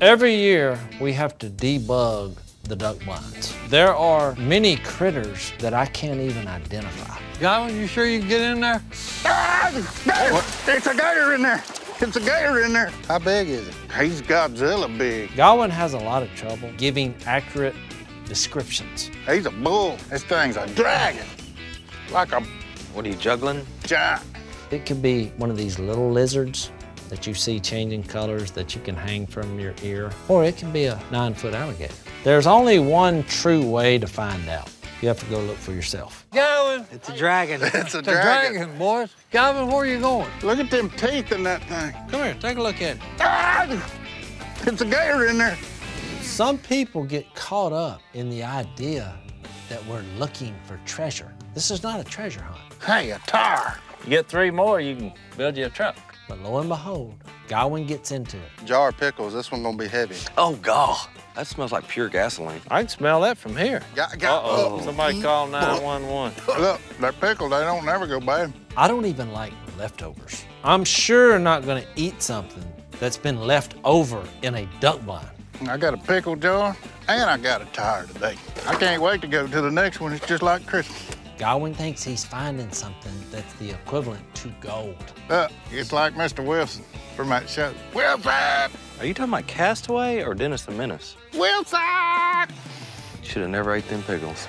Every year, we have to debug the duck blinds. There are many critters that I can't even identify. Godwin, you sure you can get in there? There's a gator in there. It's a gator in there. How big is it? He's Godzilla big. Godwin has a lot of trouble giving accurate descriptions. He's a bull. This thing's a dragon. Like a... What are you juggling? Giant. It could be one of these little lizards that you see changing colors that you can hang from your ear, or it can be a 9-foot alligator. There's only one true way to find out. You have to go look for yourself. Godwin! It's a dragon. It's a dragon. Dragon, boys. Godwin, where are you going? Look at them teeth in that thing. Come here, take a look at it. Ah! It's a gator in there. Some people get caught up in the idea that we're looking for treasure. This is not a treasure hunt. Hey, a tire. You get 3 more, you can build you a truck. But lo and behold, Godwin gets into it. Jar of pickles, this one's gonna be heavy. Oh, God, that smells like pure gasoline. I can smell that from here. Uh-oh, somebody call 911. Look, that pickle, they don't never go bad. I don't even like leftovers. I'm sure not gonna eat something that's been left over in a duck blind. I got a pickle jar, and I got a tire today. I can't wait to go to the next one. It's just like Christmas. Godwin thinks he's finding something that's the equivalent to gold. It's like Mr. Wilson from that show. Wilson! Are you talking about Castaway or Dennis the Menace? Wilson! Should have never ate them pickles.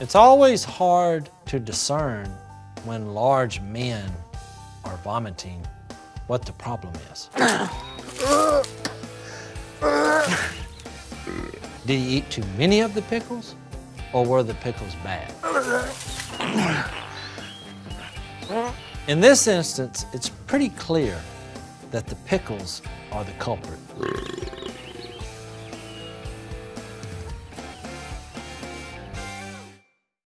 It's always hard to discern when large men are vomiting what the problem is. Did he eat too many of the pickles, or were the pickles bad? In this instance, it's pretty clear that the pickles are the culprit.